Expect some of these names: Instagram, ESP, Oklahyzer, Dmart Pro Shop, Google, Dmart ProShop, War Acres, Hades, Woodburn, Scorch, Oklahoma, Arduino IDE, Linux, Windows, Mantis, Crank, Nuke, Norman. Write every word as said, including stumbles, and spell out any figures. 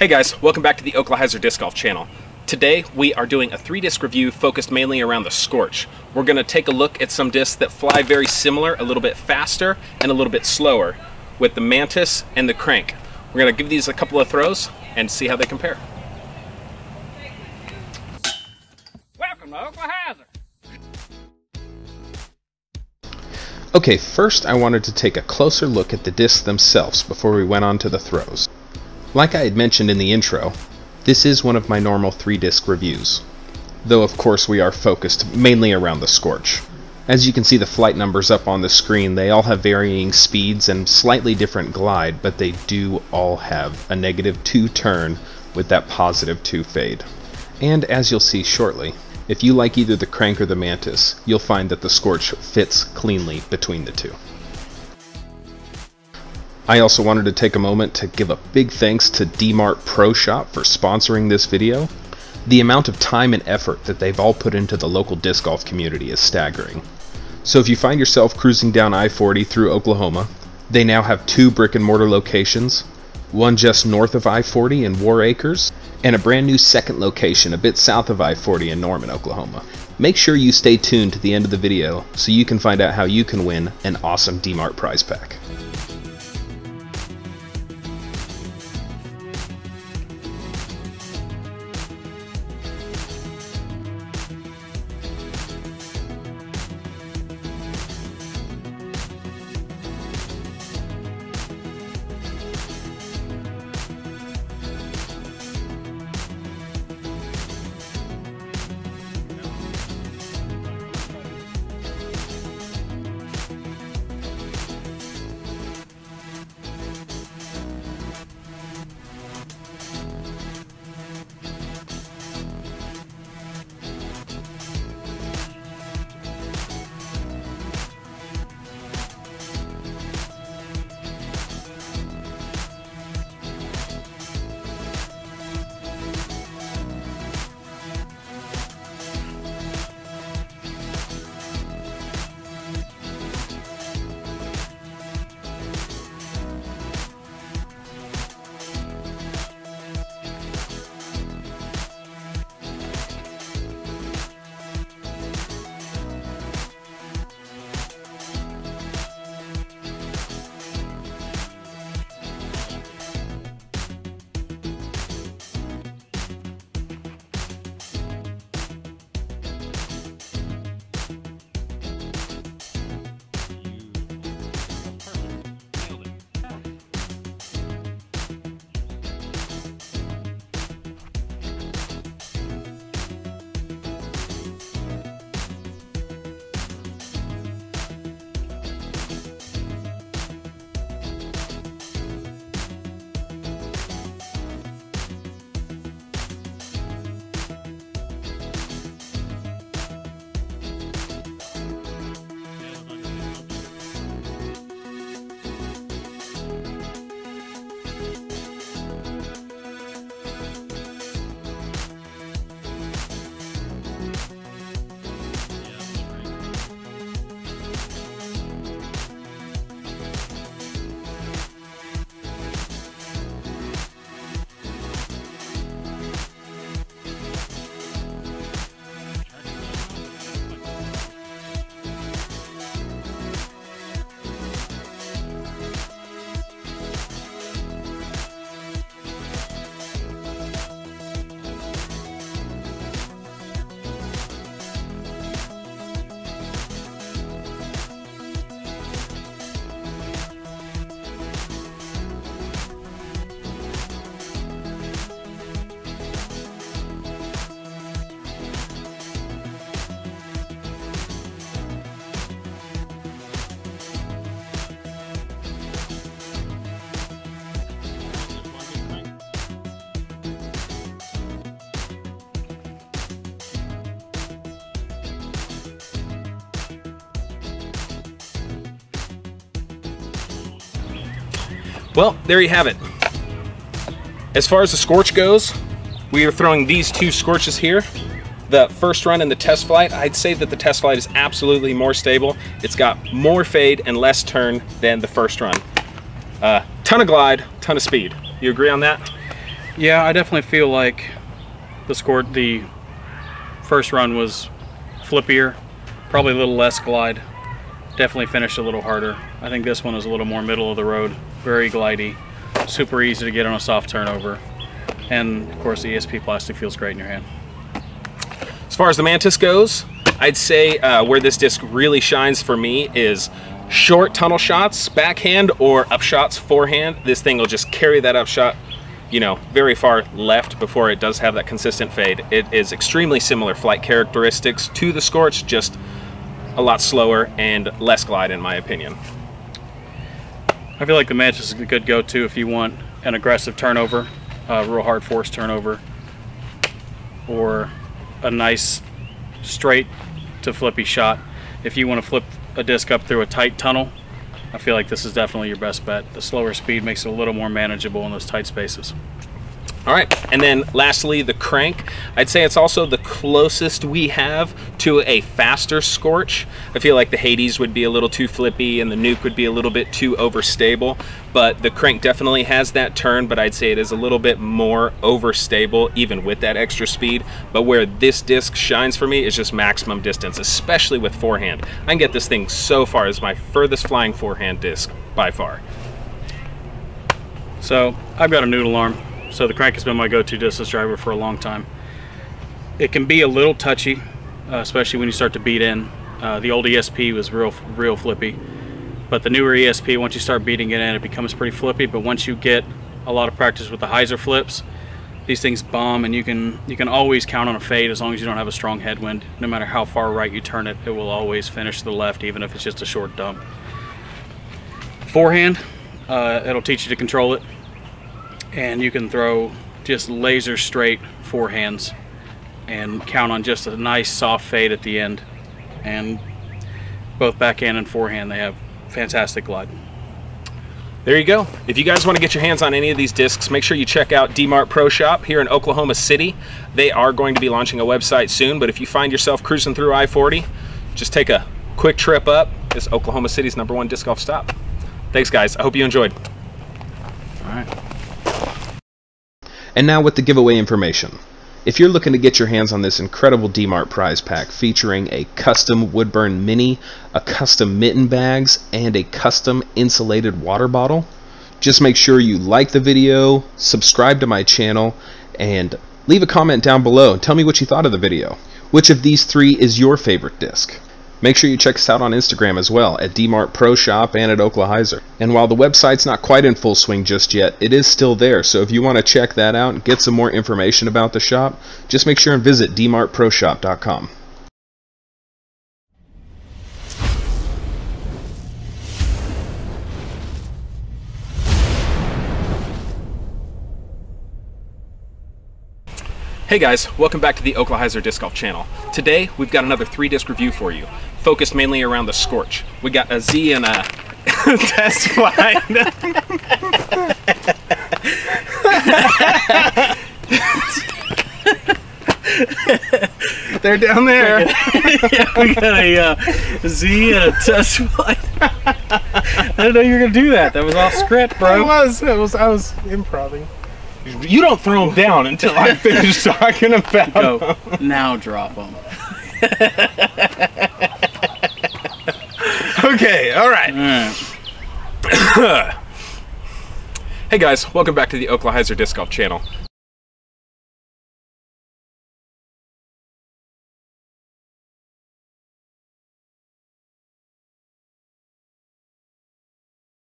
Hey guys, welcome back to the Oklahyzer Disc Golf channel. Today we are doing a three disc review focused mainly around the Scorch. We're going to take a look at some discs that fly very similar, a little bit faster and a little bit slower with the Mantis and the Crank. We're going to give these a couple of throws and see how they compare. Welcome to Oklahyzer. Okay, first I wanted to take a closer look at the discs themselves before we went on to the throws. Like I had mentioned in the intro, this is one of my normal three disc reviews, though of course we are focused mainly around the Scorch. As you can see the flight numbers up on the screen, they all have varying speeds and slightly different glide, but they do all have a negative two turn with that positive two fade. And as you'll see shortly, if you like either the Crank or the Mantis, you'll find that the Scorch fits cleanly between the two. I also wanted to take a moment to give a big thanks to Dmart Pro Shop for sponsoring this video. The amount of time and effort that they've all put into the local disc golf community is staggering. So if you find yourself cruising down I forty through Oklahoma, they now have two brick and mortar locations, one just north of I forty in War Acres, and a brand new second location a bit south of I forty in Norman, Oklahoma. Make sure you stay tuned to the end of the video so you can find out how you can win an awesome Dmart prize pack. Well, there you have it. As far as the Scorch goes, we are throwing these two Scorches here. The first run and the test flight, I'd say that the test flight is absolutely more stable. It's got more fade and less turn than the first run. Uh, ton of glide, ton of speed. You agree on that? Yeah, I definitely feel like the Scorch, the first run was flippier, probably a little less glide. Definitely finished a little harder. I think this one is a little more middle of the road, very glidey, super easy to get on a soft turnover. And of course, the E S P plastic feels great in your hand. As far as the Mantis goes, I'd say uh, where this disc really shines for me is short tunnel shots, backhand, or upshots, forehand. This thing will just carry that upshot, you know, very far left before it does have that consistent fade. It is extremely similar flight characteristics to the Scorch, just a lot slower and less glide in my opinion. I feel like the Mantis is a good go-to if you want an aggressive turnover, a real hard force turnover, or a nice straight to flippy shot. If you want to flip a disc up through a tight tunnel, I feel like this is definitely your best bet. The slower speed makes it a little more manageable in those tight spaces. All right, and then lastly, the Crank. I'd say it's also the closest we have to a faster Scorch. I feel like the Hades would be a little too flippy and the Nuke would be a little bit too overstable, but the Crank definitely has that turn, but I'd say it is a little bit more overstable even with that extra speed. But where this disc shines for me is just maximum distance, especially with forehand. I can get this thing so far as my furthest flying forehand disc by far. So I've got a noodle arm. So the Crank has been my go-to distance driver for a long time. It can be a little touchy, uh, especially when you start to beat in. Uh, the old E S P was real, real flippy, but the newer E S P, once you start beating it in, it becomes pretty flippy. But once you get a lot of practice with the hyzer flips, these things bomb, and you can you can always count on a fade as long as you don't have a strong headwind. No matter how far right you turn it, it will always finish to the left, even if it's just a short dump. Forehand, uh, it'll teach you to control it. And you can throw just laser straight forehands and count on just a nice soft fade at the end. And both backhand and forehand, they have fantastic glide. There you go. If you guys want to get your hands on any of these discs, make sure you check out Dmart Pro Shop here in Oklahoma City. They are going to be launching a website soon, but if you find yourself cruising through I forty, just take a quick trip up. It's Oklahoma City's number one disc golf stop. Thanks, guys. I hope you enjoyed. All right. And now with the giveaway information. If you're looking to get your hands on this incredible Dmart prize pack featuring a custom Woodburn Mini, a custom mitten bags, and a custom insulated water bottle, just make sure you like the video, subscribe to my channel, and leave a comment down below and tell me what you thought of the video. Which of these three is your favorite disc? Make sure you check us out on Instagram as well, at Dmart Pro Shop and at Oklahyzer. And while the website's not quite in full swing just yet, it is still there, so if you want to check that out and get some more information about the shop, just make sure and visit D mart pro shop dot com. Hey guys, welcome back to the Oklahyzer Disc Golf Channel. Today, we've got another three disc review for you, focused mainly around the Scorch. We got a Z and a test flight. They're down there. Yeah, we got a uh, Z and a test flight. I didn't know you were gonna do that. That was off script, bro. It was, it was, I was improvising. You don't throw them down until I finish talking about Go. them. Now drop them. Okay, all right. All right. Hey guys, welcome back to the Oklahyzer Disc Golf Channel.